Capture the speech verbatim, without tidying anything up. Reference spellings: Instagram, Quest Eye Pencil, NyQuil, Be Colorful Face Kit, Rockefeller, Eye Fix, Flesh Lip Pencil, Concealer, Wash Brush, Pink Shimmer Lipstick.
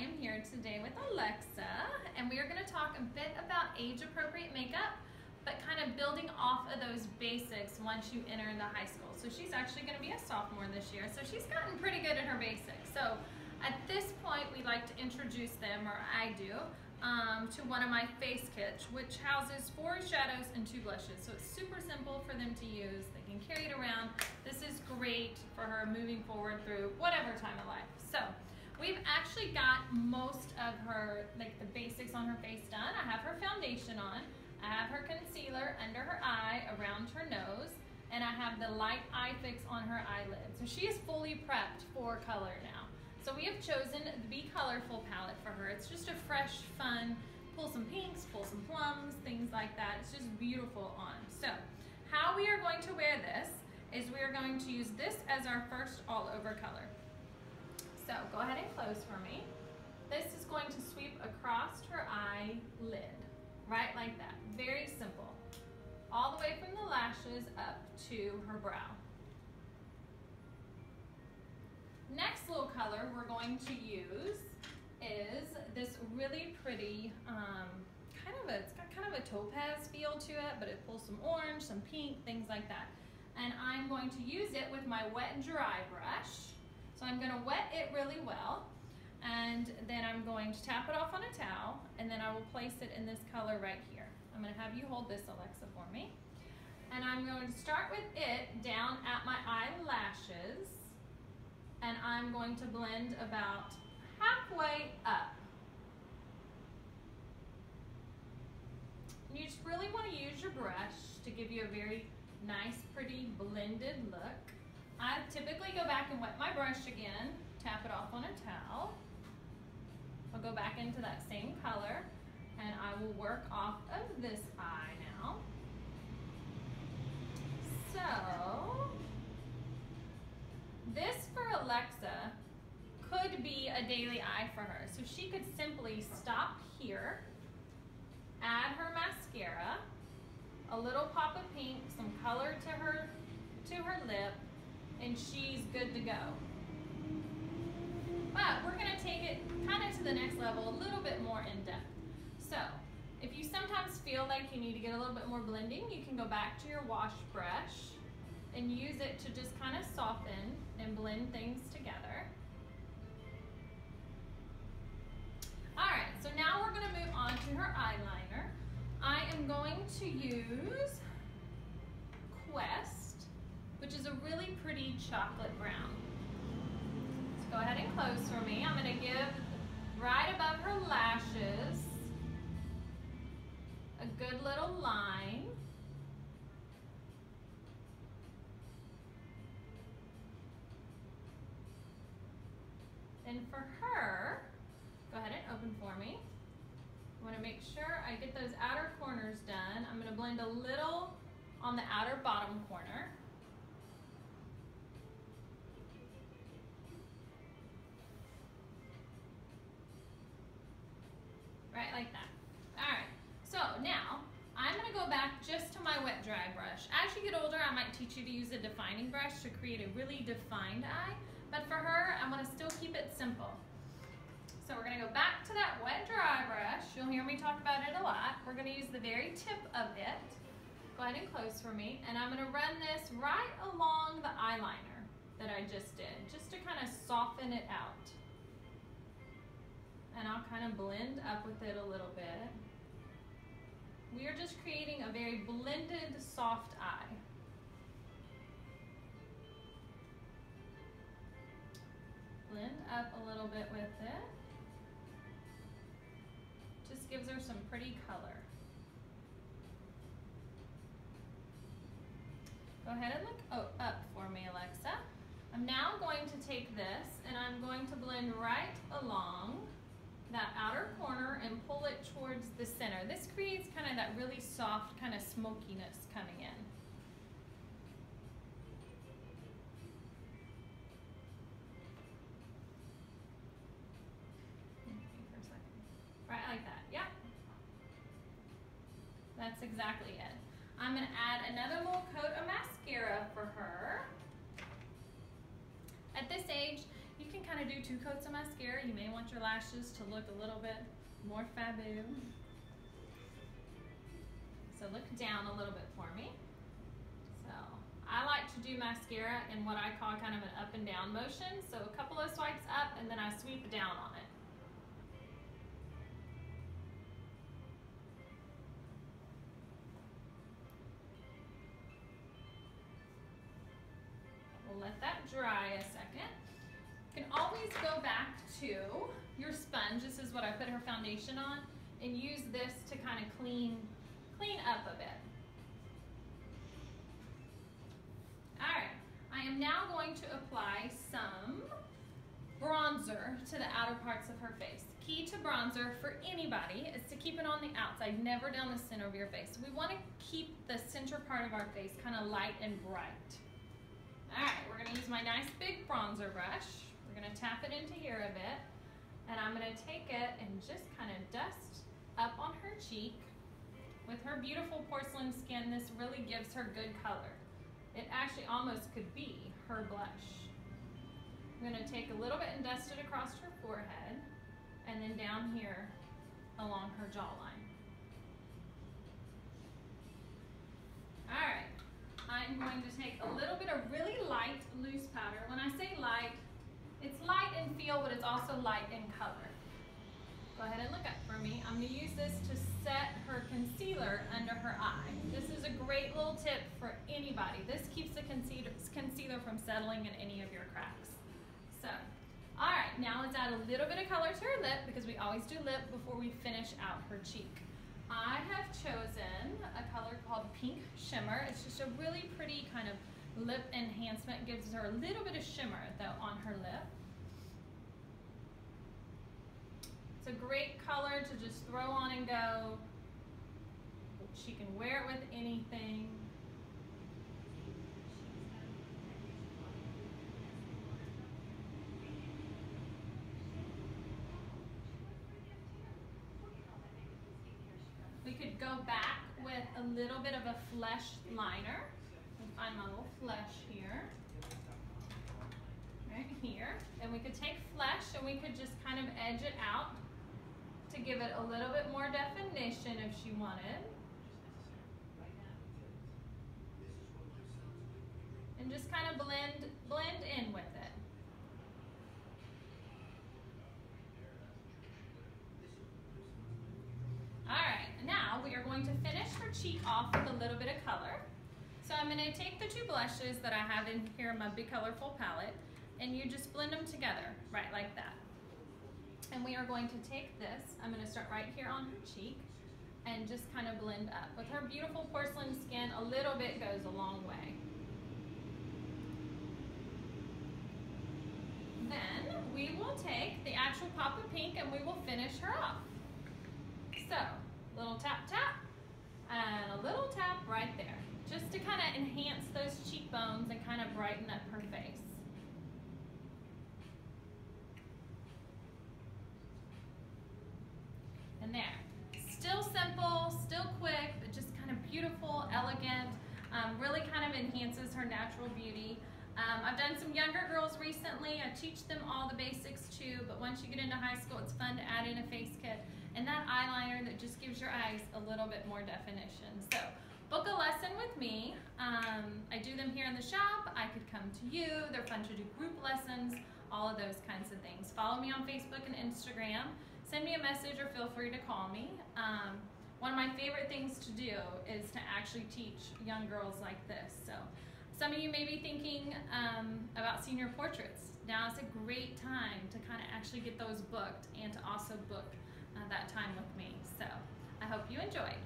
I am here today with Alexa, and we are going to talk a bit about age-appropriate makeup, but kind of building off of those basics once you enter into high school. So she's actually going to be a sophomore this year, so she's gotten pretty good at her basics. So at this point, we like to introduce them, or I do, um, to one of my face kits, which houses four shadows and two blushes. So it's super simple for them to use. They can carry it around. This is great for her moving forward through whatever time of life. So we've actually got most of her, like the basics on her face done. I have her foundation on. I have her concealer under her eye, around her nose, and I have the light Eye Fix on her eyelid. So she is fully prepped for color now. So we have chosen the Be Colorful palette for her. It's just a fresh, fun, pull some pinks, pull some plums, things like that. It's just beautiful on. So how we are going to wear this is we are going to use this as our first all-over color. So go ahead and close for me. This is going to sweep across her eyelid, right like that. Very simple. All the way from the lashes up to her brow. Next little color we're going to use is this really pretty, um, kind of a, it's got kind of a topaz feel to it, but it pulls some orange, some pink, things like that. And I'm going to use it with my Wet/Dry brush. So I'm going to wet it really well, and then I'm going to tap it off on a towel, and then I will place it in this color right here. I'm going to have you hold this, Alexa, for me. And I'm going to start with it down at my eyelashes. And I'm going to blend about halfway up. And you just really want to use your brush to give you a very nice, pretty, blended look. I typically go back and wet my brush again, tap it off on a towel. I'll go back into that same color, and I will work off of this eye now. So this for Alexa could be a daily eye for her. So she could simply stop here, add her mascara, a little pop of pink, some color to her to her lip, and she's good to go. But we're gonna take it kind of to the next level, a little bit more in depth. So if you sometimes feel like you need to get a little bit more blending, you can go back to your wash brush and use it to just kind of soften and blend things together. All right, so now we're gonna move on to her eyeliner. I am going to use Quest, which is a really pretty chocolate brown. So go ahead and close for me. I'm gonna give right above her lashes a good little line. And for her, go ahead and open for me. I want to make sure I get those outer corners done. I'm going to blend a little on the outer bottom corner. Right like that. All right. So now I'm going to go back just to my Wet/Dry brush. As you get older, I might teach you to use a defining brush to create a really defined eye. But for her, I'm gonna still keep it simple. So we're gonna go back to that Wet/Dry brush. You'll hear me talk about it a lot. We're gonna use the very tip of it. Go ahead and close for me. And I'm gonna run this right along the eyeliner that I just did, just to kind of soften it out. And I'll kind of blend up with it a little bit. We are just creating a very blended, soft eye. Blend up a little bit with it. Just gives her some pretty color. Go ahead and look oh, up for me, Alexa. I'm now going to take this and I'm going to blend right along that outer corner and pull it towards the center. This creates kind of that really soft kind of smokiness coming in. Right like that, yeah. That's exactly it. I'm gonna add another little coat of mascara for her. At this age, You can kind of do two coats of mascara. You may want your lashes to look a little bit more faboo. So look down a little bit for me. So I like to do mascara in what I call kind of an up and down motion. So a couple of swipes up and then I sweep down on it. We'll let that dry a second. You can always go back to your sponge. This is what I put her foundation on, and use this to kind of clean clean up a bit. All right, I am now going to apply some bronzer to the outer parts of her face. Key to bronzer for anybody is to keep it on the outside, never down the center of your face. We want to keep the center part of our face kind of light and bright. All right, we're going to use my nice big bronzer brush. We're going to tap it into here a bit, and I'm going to take it and just kind of dust up on her cheek. With her beautiful porcelain skin, this really gives her good color. It actually almost could be her blush. I'm going to take a little bit and dust it across her forehead and then down here along her jawline. All right, I'm going to take a little bit of really light loose powder. When I say light, it's light in feel, but it's also light in color. Go ahead and look up for me. I'm going to use this to set her concealer under her eye. This is a great little tip for anybody. This keeps the concealer from settling in any of your cracks. So, all right, now let's add a little bit of color to her lip, because we always do lip before we finish out her cheek. I have chosen a color called Pink Shimmer. It's just a really pretty kind of lip enhancement. It gives her a little bit of shimmer though on her lip. A great color to just throw on and go. She can wear it with anything. We could go back with a little bit of a flesh liner. We'll find my little flesh here. Right here. And we could take flesh and we could just kind of edge it out to give it a little bit more definition if she wanted. And just kind of blend, blend in with it. All right, now we are going to finish her cheek off with a little bit of color. So I'm gonna take the two blushes that I have in here in my Be Colorful palette, and you just blend them together, right like that. And we are going to take this, I'm going to start right here on her cheek and just kind of blend up. With her beautiful porcelain skin, a little bit goes a long way. Then we will take the actual pop of pink and we will finish her off. So, little tap tap and a little tap right there, just to kind of enhance those cheekbones and kind of brighten up her face. There. Still simple, still quick, but just kind of beautiful, elegant, um, really kind of enhances her natural beauty. Um, I've done some younger girls recently. I teach them all the basics too, but once you get into high school, it's fun to add in a face kit and that eyeliner that just gives your eyes a little bit more definition. So book a lesson with me. Um, I do them here in the shop. I could come to you. They're fun to do group lessons, all of those kinds of things. Follow me on Facebook and Instagram. Send me a message or feel free to call me. Um, one of my favorite things to do is to actually teach young girls like this. So some of you may be thinking um, about senior portraits. Now is a great time to kind of actually get those booked and to also book uh, that time with me. So I hope you enjoyed.